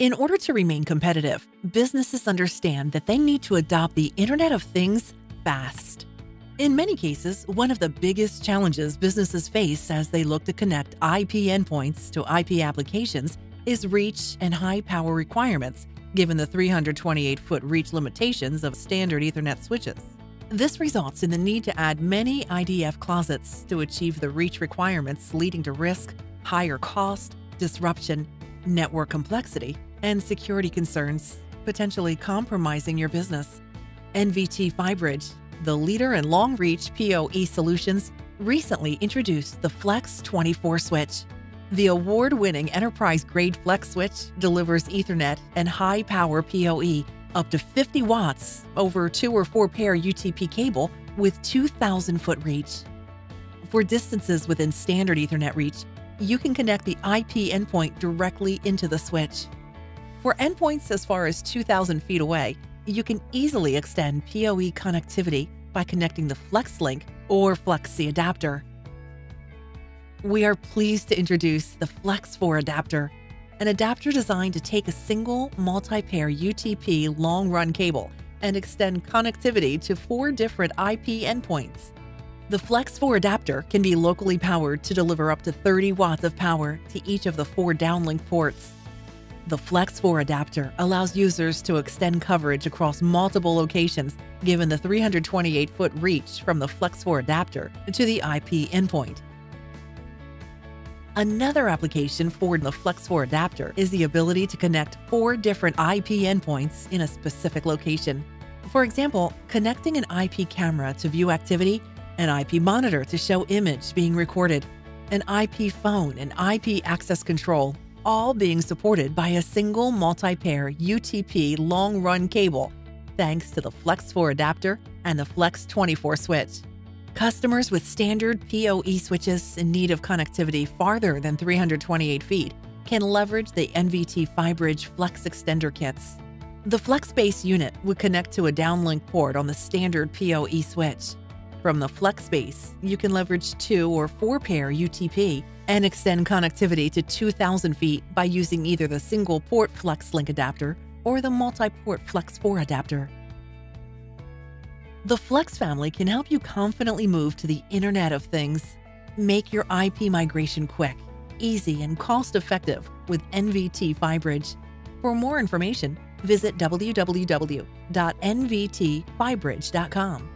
In order to remain competitive, businesses understand that they need to adopt the Internet of Things fast. In many cases, one of the biggest challenges businesses face as they look to connect IP endpoints to IP applications is reach and high power requirements, given the 328-foot reach limitations of standard Ethernet switches. This results in the need to add many IDF closets to achieve the reach requirements, leading to risk, higher cost, disruption, network complexity, and security concerns, potentially compromising your business. NVT Phybridge, the leader in long-reach PoE solutions, recently introduced the FLEX24 switch. The award-winning enterprise-grade Flex switch delivers Ethernet and high-power PoE up to 50 watts over 2 or 4-pair UTP cable with 2,000-foot reach. For distances within standard Ethernet reach, you can connect the IP endpoint directly into the switch. For endpoints as far as 2,000 feet away, you can easily extend PoE connectivity by connecting the FlexLink or Flexi adapter. We are pleased to introduce the Flex4 adapter, an adapter designed to take a single multi-pair UTP long-run cable and extend connectivity to 4 different IP endpoints. The Flex4 adapter can be locally powered to deliver up to 30 watts of power to each of the 4 downlink ports. The Flex4 adapter allows users to extend coverage across multiple locations given the 328-foot reach from the Flex4 adapter to the IP endpoint. Another application for the Flex4 adapter is the ability to connect 4 different IP endpoints in a specific location. For example, connecting an IP camera to view activity, an IP monitor to show image being recorded, an IP phone and IP access control, all being supported by a single multi-pair UTP long-run cable, thanks to the Flex4 adapter and the Flex24 switch. Customers with standard PoE switches in need of connectivity farther than 328 feet can leverage the NVT Phybridge Flex Extender Kits. The FlexBase unit would connect to a downlink port on the standard PoE switch. From the FlexBase, you can leverage 2 or 4-pair UTP and extend connectivity to 2,000 feet by using either the single-port FlexLink adapter or the multi-port Flex4 adapter. The Flex family can help you confidently move to the Internet of Things. Make your IP migration quick, easy, and cost-effective with NVT Phybridge. For more information, visit www.nvtphybridge.com.